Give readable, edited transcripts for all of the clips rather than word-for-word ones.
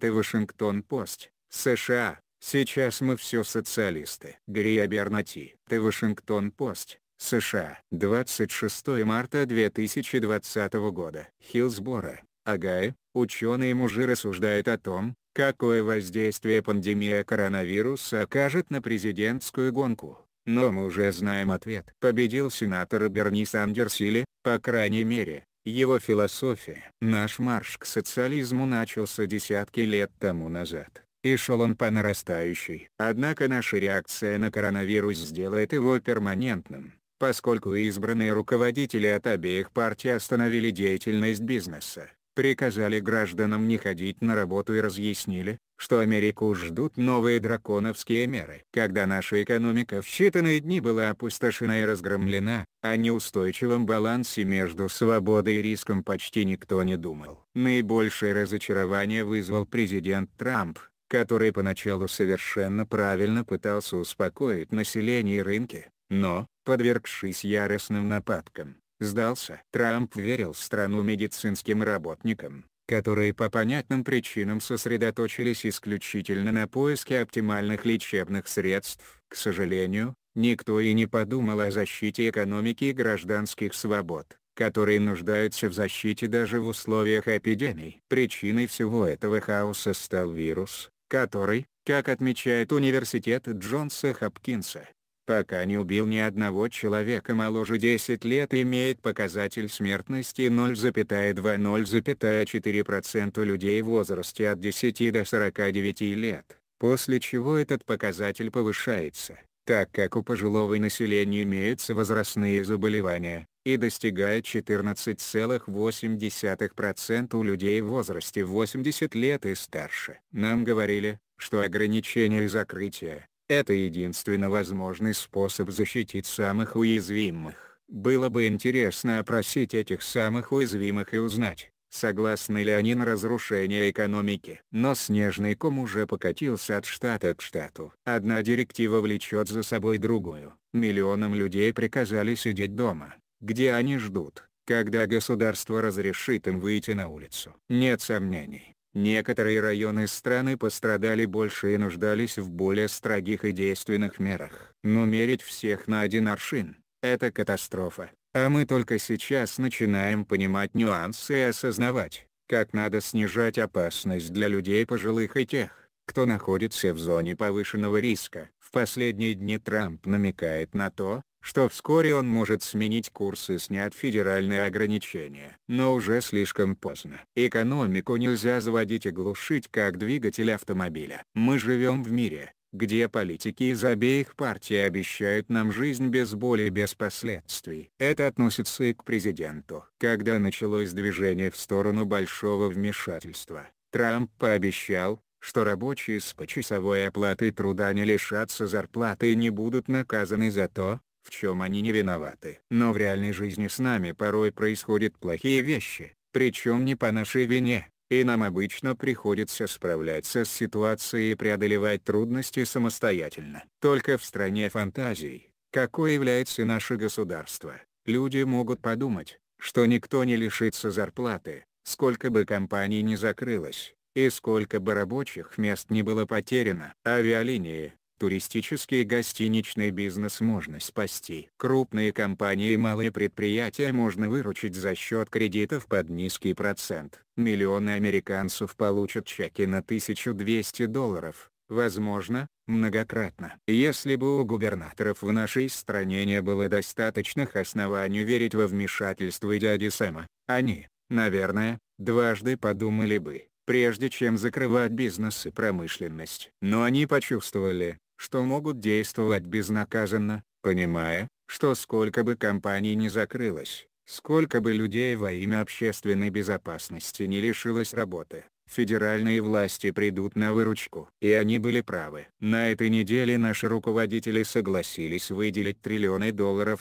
The Washington Post, США. Сейчас мы все социалисты. Гэри Абернати. The Washington Post, США. 26 марта 2020 года. Хилсборо, Огайо. Ученые-мужи рассуждают о том, какое воздействие пандемия коронавируса окажет на президентскую гонку. Но мы уже знаем ответ. Победил сенатор Берни Сандерс или, по крайней мере, его философия. Наш марш к социализму начался десятки лет тому назад, и шел он по нарастающей. Однако наша реакция на коронавирус сделает его перманентным, поскольку избранные руководители от обеих партий остановили деятельность бизнеса, приказали гражданам не ходить на работу и разъяснили, что Америку ждут новые драконовские меры. Когда наша экономика в считанные дни была опустошена и разгромлена, о неустойчивом балансе между свободой и риском почти никто не думал. Наибольшее разочарование вызвал президент Трамп, который поначалу совершенно правильно пытался успокоить население и рынки, но, подвергшись яростным нападкам, сдался. Трамп верил в страну медицинским работникам, которые по понятным причинам сосредоточились исключительно на поиске оптимальных лечебных средств. К сожалению, никто и не подумал о защите экономики и гражданских свобод, которые нуждаются в защите даже в условиях эпидемий. Причиной всего этого хаоса стал вирус, который, как отмечает университет Джонса Хапкинса, пока не убил ни одного человека моложе 10 лет и имеет показатель смертности 0,2–0,4% людей в возрасте от 10 до 49 лет, после чего этот показатель повышается, так как у пожилого населения имеются возрастные заболевания, и достигает 14,8% у людей в возрасте 80 лет и старше. Нам говорили, что ограничения и закрытия — это единственно возможный способ защитить самых уязвимых. Было бы интересно опросить этих самых уязвимых и узнать, согласны ли они на разрушение экономики. Но снежный ком уже покатился от штата к штату. Одна директива влечет за собой другую. Миллионам людей приказали сидеть дома, где они ждут, когда государство разрешит им выйти на улицу. Нет сомнений, некоторые районы страны пострадали больше и нуждались в более строгих и действенных мерах. Но мерить всех на один аршин – это катастрофа. А мы только сейчас начинаем понимать нюансы и осознавать, как надо снижать опасность для людей пожилых и тех, кто находится в зоне повышенного риска. В последние дни Трамп намекает на то, что вскоре он может сменить курс и снять федеральные ограничения. Но уже слишком поздно. Экономику нельзя заводить и глушить как двигатель автомобиля. Мы живем в мире, где политики из обеих партий обещают нам жизнь без боли и без последствий. Это относится и к президенту. Когда началось движение в сторону большого вмешательства, Трамп пообещал, что рабочие с почасовой оплатой труда не лишатся зарплаты и не будут наказаны за то, в чем они не виноваты. Но в реальной жизни с нами порой происходят плохие вещи, причем не по нашей вине, и нам обычно приходится справляться с ситуацией и преодолевать трудности самостоятельно. Только в стране фантазий, какой является наше государство, люди могут подумать, что никто не лишится зарплаты, сколько бы компаний не закрылось, и сколько бы рабочих мест не было потеряно. Авиалинии, туристический и гостиничный бизнес можно спасти. Крупные компании и малые предприятия можно выручить за счет кредитов под низкий процент. Миллионы американцев получат чеки на $1200, возможно, многократно. Если бы у губернаторов в нашей стране не было достаточных оснований верить во вмешательство дяди Сэма, они, наверное, дважды подумали бы, прежде чем закрывать бизнес и промышленность. Но они почувствовали, что могут действовать безнаказанно, понимая, что сколько бы компаний не закрылось, сколько бы людей во имя общественной безопасности не лишилось работы, федеральные власти придут на выручку. И они были правы. На этой неделе наши руководители согласились выделить $триллионы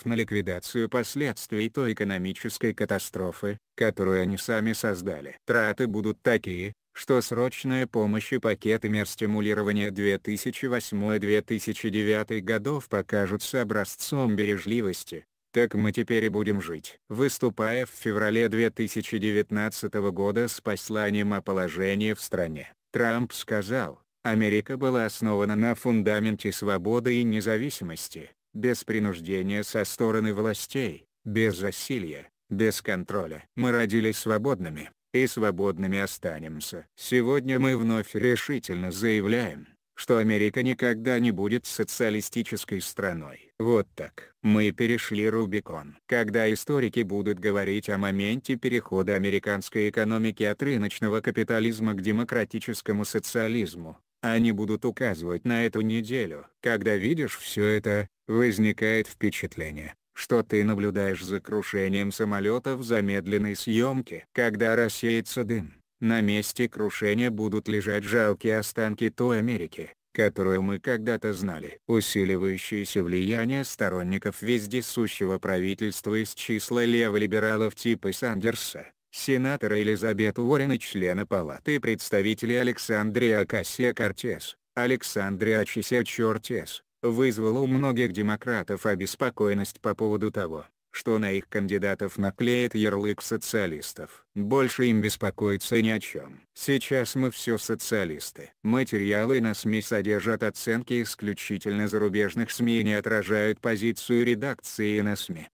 на ликвидацию последствий той экономической катастрофы, которую они сами создали. Траты будут такие, что срочная помощь и пакеты мер стимулирования 2008–2009 годов покажутся образцом бережливости. Так мы теперь и будем жить. Выступая в феврале 2019 года с посланием о положении в стране, Трамп сказал: «Америка была основана на фундаменте свободы и независимости, без принуждения со стороны властей, без засилья, без контроля. Мы родились свободными, и свободными останемся». Сегодня мы вновь решительно заявляем, что Америка никогда не будет социалистической страной. Вот так. Мы перешли Рубикон. Когда историки будут говорить о моменте перехода американской экономики от рыночного капитализма к демократическому социализму, они будут указывать на эту неделю. Когда видишь все это, возникает впечатление, что ты наблюдаешь за крушением самолета в замедленной съемке. Когда рассеется дым, на месте крушения будут лежать жалкие останки той Америки, которую мы когда-то знали. Усиливающееся влияние сторонников вездесущего правительства из числа леволибералов типа Сандерса, сенатора Элизабет Уоррен и члена Палаты представителей Александрия Окасио-Кортес, Александрия Окасио-Кортес, вызвало у многих демократов обеспокоенность по поводу того, что на их кандидатов наклеит ярлык социалистов. Больше им беспокоиться ни о чем. Сейчас мы все социалисты. Материалы на СМИ содержат оценки исключительно зарубежных СМИ и не отражают позицию редакции на СМИ.